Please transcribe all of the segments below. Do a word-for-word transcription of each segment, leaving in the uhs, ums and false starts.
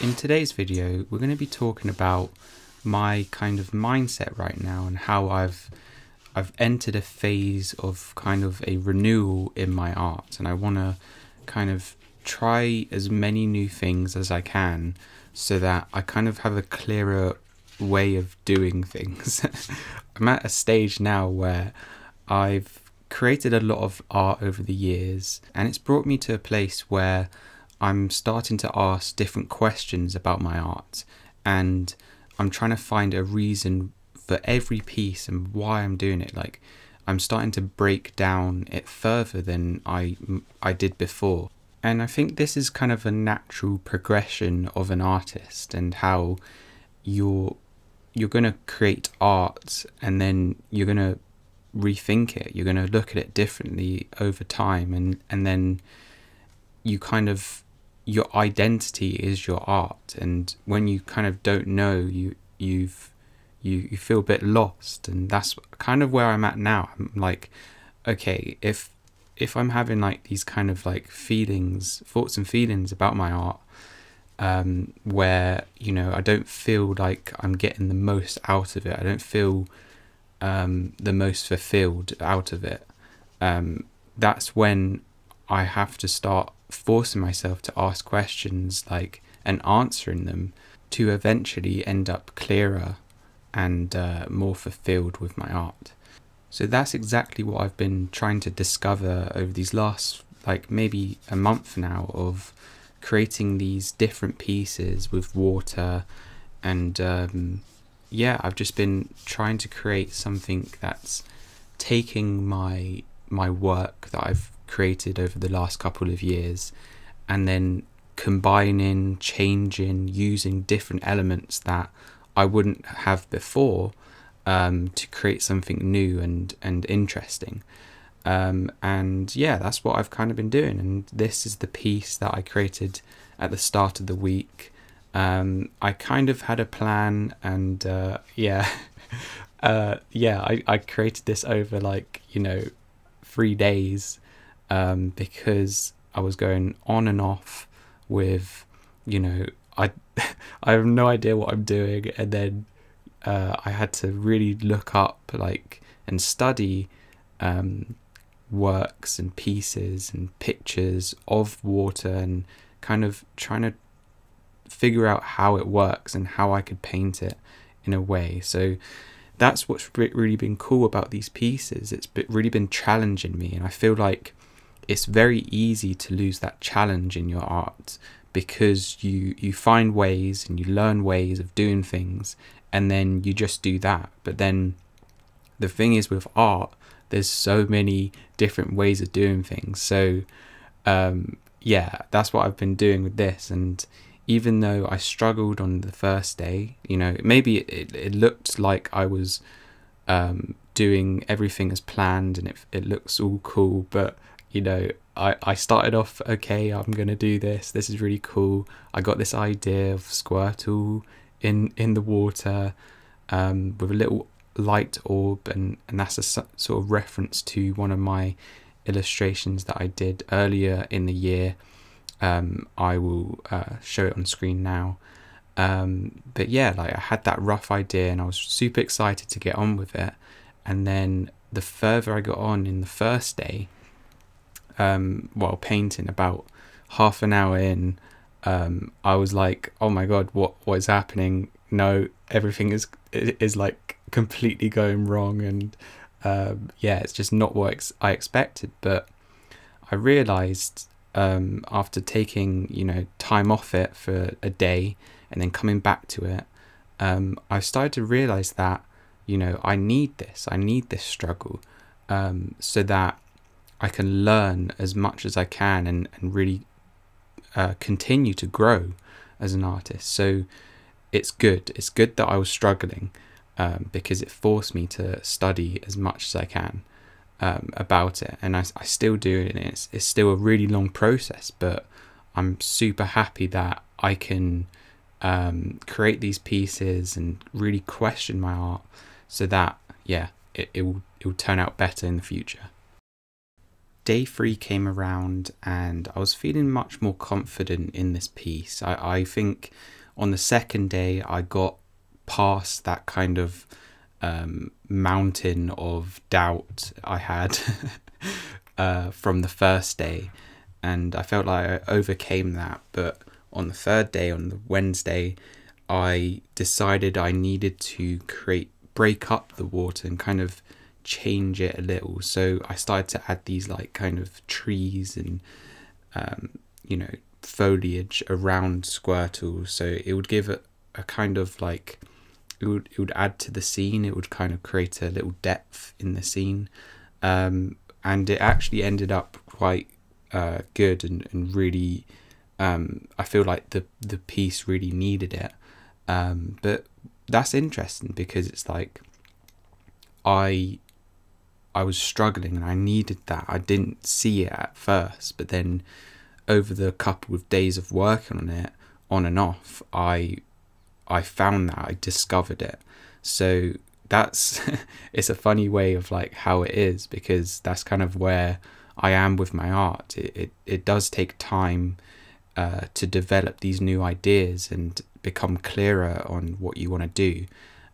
In today's video, we're going to be talking about my kind of mindset right now and how I've I've entered a phase of kind of a renewal in my art, and I want to kind of try as many new things as I can so that I kind of have a clearer way of doing things. I'm at a stage now where I've created a lot of art over the years, and it's brought me to a place where I'm starting to ask different questions about my art, and I'm trying to find a reason for every piece and why I'm doing it. Like, I'm starting to break down it further than I, I did before. And I think this is kind of a natural progression of an artist, and how you're, you're going to create art and then you're going to rethink it. You're going to look at it differently over time, and, and then you kind of, your identity is your art. And when you kind of don't know, you, you've, You, you feel a bit lost, and that's kind of where I'm at now. I'm like, okay, if if I'm having like these kind of like feelings, thoughts and feelings about my art, um, where, you know, I don't feel like I'm getting the most out of it. I don't feel um, the most fulfilled out of it. Um, that's when I have to start forcing myself to ask questions, like, and answering them to eventually end up clearer and uh, more fulfilled with my art. So that's exactly what I've been trying to discover over these last, like, maybe a month now, of creating these different pieces with water. And um, yeah, I've just been trying to create something that's taking my my work that I've created over the last couple of years, and then combining, changing, using different elements that I wouldn't have before, um, to create something new and, and interesting. Um, and yeah, that's what I've kind of been doing. And this is the piece that I created at the start of the week. Um, I kind of had a plan, and uh, yeah, uh, yeah, I, I created this over, like, you know, three days um, because I was going on and off with, you know, I I have no idea what I'm doing, and then uh, I had to really look up, like, and study um, works and pieces and pictures of water, and kind of trying to figure out how it works and how I could paint it in a way. So that's what's really been cool about these pieces. It's really been challenging me, and I feel like it's very easy to lose that challenge in your art, because you you find ways and you learn ways of doing things, and then you just do that. But then the thing is, with art, there's so many different ways of doing things. So um, yeah, that's what I've been doing with this. And even though I struggled on the first day, you know, maybe it, it looked like I was um, doing everything as planned, and it, it looks all cool, but, you know, I, I started off, okay, I'm going to do this. This is really cool. I got this idea of Squirtle in, in the water um, with a little light orb. And, and that's a sort of reference to one of my illustrations that I did earlier in the year. Um, I will uh, show it on screen now. Um, but yeah, like, I had that rough idea and I was super excited to get on with it. And then the further I got on in the first day, um while painting, about half an hour in, um I was like, oh my god, what what is happening? No, everything is is like completely going wrong, and um yeah, it's just not what ex I expected. But I realized, um after taking, you know, time off it for a day and then coming back to it, um I started to realize that, you know, I need this I need this struggle, um so that I can learn as much as I can, and, and really uh, continue to grow as an artist. So it's good. It's good that I was struggling, um, because it forced me to study as much as I can um, about it. And I, I still do it. And it's, it's still a really long process, but I'm super happy that I can um, create these pieces and really question my art, so that, yeah, it, it will, it will turn out better in the future. day three came around and I was feeling much more confident in this piece. I, I think on the second day I got past that kind of um, mountain of doubt I had uh, from the first day, and I felt like I overcame that. But on the third day, on the Wednesday, I decided I needed to create break up the water and kind of change it a little. So I started to add these like kind of trees and um, you know, foliage around Squirtle, so it would give a, a kind of like it would, it would add to the scene. It would kind of create a little depth in the scene, um, and it actually ended up quite uh, good and, and really um, I feel like the the piece really needed it. Um, but that's interesting because it's like I I was struggling and I needed that. I didn't see it at first, but then over the couple of days of working on it, on and off, I I found that, I discovered it. So that's it's a funny way of like how it is, because that's kind of where I am with my art. It it, it does take time uh, to develop these new ideas and become clearer on what you want to do.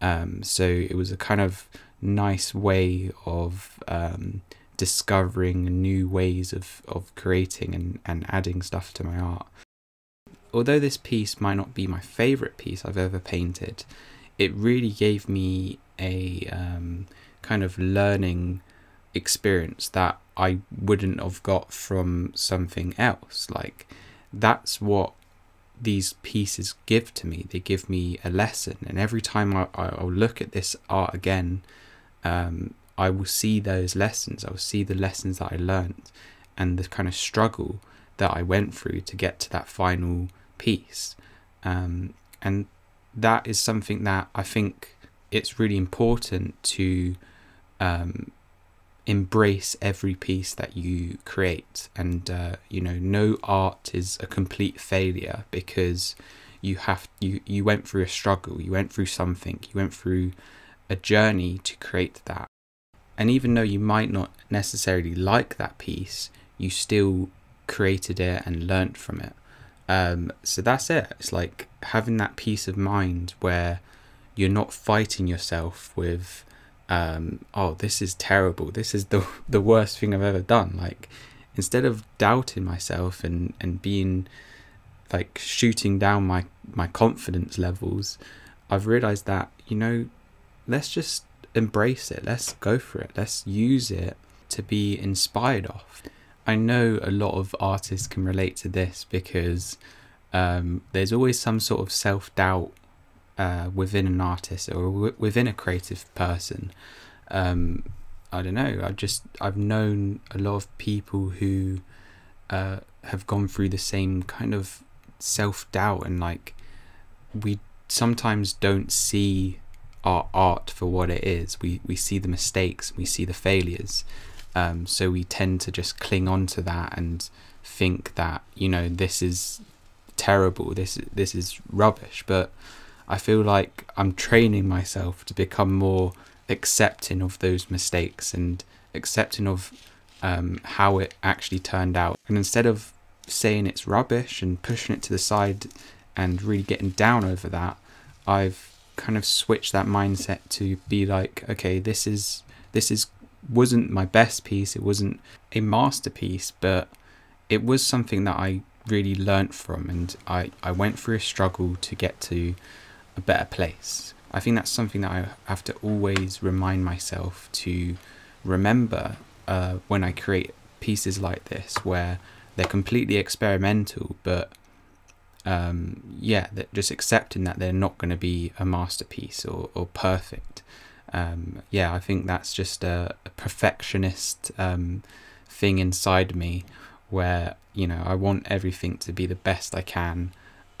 Um, so it was a kind of nice way of um, discovering new ways of, of creating and, and adding stuff to my art. Although this piece might not be my favourite piece I've ever painted, it really gave me a um, kind of learning experience that I wouldn't have got from something else. Like, that's what these pieces give to me. They give me a lesson, and every time I, I'll look at this art again, um, I will see those lessons. I will see the lessons that I learned and the kind of struggle that I went through to get to that final piece, um, and that is something that I think it's really important to um, embrace every piece that you create. And uh, you know, no art is a complete failure, because you have you you went through a struggle, you went through something, you went through a journey to create that. And even though you might not necessarily like that piece, you still created it and learnt from it. Um, so that's it. It's like having that peace of mind where you're not fighting yourself with Um, oh, this is terrible, this is the the worst thing I've ever done. Like, instead of doubting myself and and being like shooting down my my confidence levels, I've realized that, you know, let's just embrace it, let's go for it, let's use it to be inspired off. I know a lot of artists can relate to this, because um, there's always some sort of self-doubt Uh, within an artist or w within a creative person. um, I don't know, I just I've known a lot of people who uh, have gone through the same kind of self-doubt, and like, we sometimes don't see our art for what it is. We we see the mistakes, we see the failures, um, so we tend to just cling on to that and think that, you know, this is terrible, this this is rubbish. But I feel like I'm training myself to become more accepting of those mistakes and accepting of um, how it actually turned out. And instead of saying it's rubbish and pushing it to the side and really getting down over that, I've kind of switched that mindset to be like, okay, this is this is wasn't my best piece, it wasn't a masterpiece, but it was something that I really learnt from, and I, I went through a struggle to get to a better place. I think that's something that I have to always remind myself to remember uh, when I create pieces like this, where they're completely experimental, but um, yeah, just accepting that they're not going to be a masterpiece or, or perfect. Um, yeah, I think that's just a, a perfectionist um, thing inside me, where, you know, I want everything to be the best I can,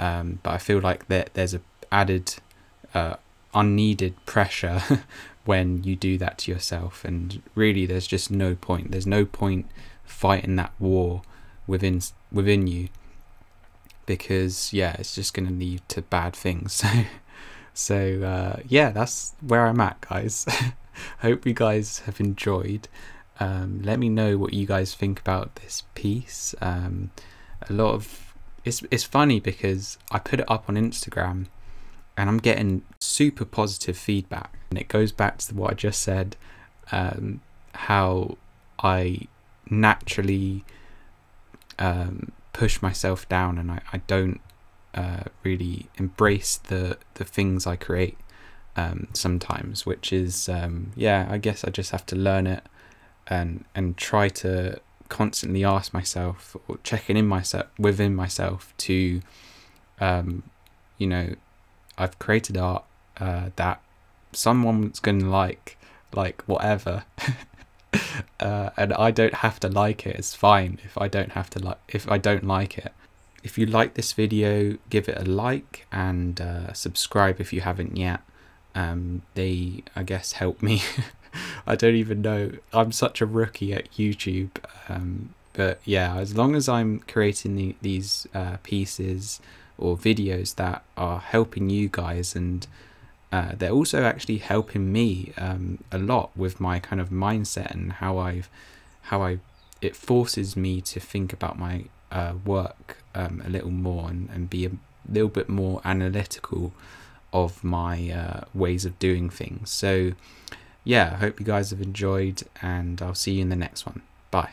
um, but I feel like that there's a added uh, unneeded pressure when you do that to yourself, and really there's just no point. There's no point fighting that war within within you, because yeah, it's just going to lead to bad things. So so uh, yeah, that's where I'm at, guys. Hope you guys have enjoyed. Um, let me know what you guys think about this piece. Um, a lot of it's it's funny because I put it up on Instagram and I'm getting super positive feedback, and it goes back to what I just said, um, how I naturally um, push myself down, and I, I don't uh, really embrace the the things I create um, sometimes, which is um, yeah, I guess I just have to learn it and and try to constantly ask myself or checking in myself within myself to um, you know, I've created art uh, that someone's gonna like, like whatever. Uh, and I don't have to like it. It's fine if I don't have to like if I don't like it. If you like this video, give it a like and uh, subscribe if you haven't yet. Um, they, I guess, help me. I don't even know. I'm such a rookie at YouTube. Um, but yeah, as long as I'm creating the, these uh, pieces or videos that are helping you guys, and uh, they're also actually helping me um, a lot with my kind of mindset and how I've how I it forces me to think about my uh, work um, a little more, and, and be a little bit more analytical of my uh, ways of doing things. So yeah, I hope you guys have enjoyed, and I'll see you in the next one. Bye.